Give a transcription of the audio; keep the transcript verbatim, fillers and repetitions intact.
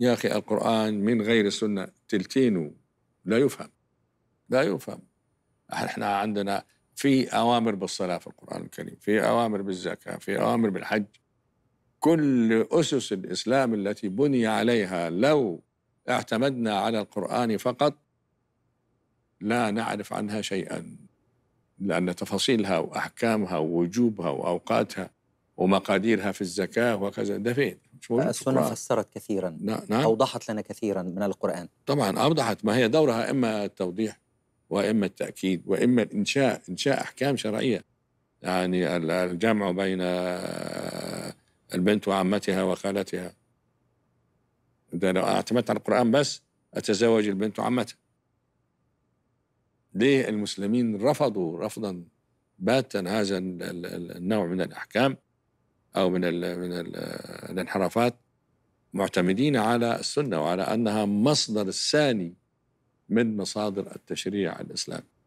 يا أخي القرآن من غير السنة تلتينه لا يفهم، لا يفهم. احنا عندنا في أوامر بالصلاة في القرآن الكريم، في أوامر بالزكاة، في أوامر بالحج. كل أسس الإسلام التي بني عليها لو اعتمدنا على القرآن فقط لا نعرف عنها شيئا، لأن تفاصيلها وأحكامها ووجوبها وأوقاتها ومقاديرها في الزكاة وكذا ده فين؟ السنة فسرت كثيرا، نعم، أوضحت لنا كثيرا من القرآن. طبعا أوضحت، ما هي دورها إما التوضيح وإما التأكيد وإما الإنشاء، إنشاء أحكام شرعية، يعني الجمع بين البنت وعمتها وخالتها. ده لو اعتمدت على القرآن بس أتزوج البنت وعمتها. ليه المسلمين رفضوا رفضا باتا هذا النوع من الأحكام أو من ال من ال الانحرافات، معتمدين على السنة وعلى أنها مصدر الثاني من مصادر التشريع الإسلامي.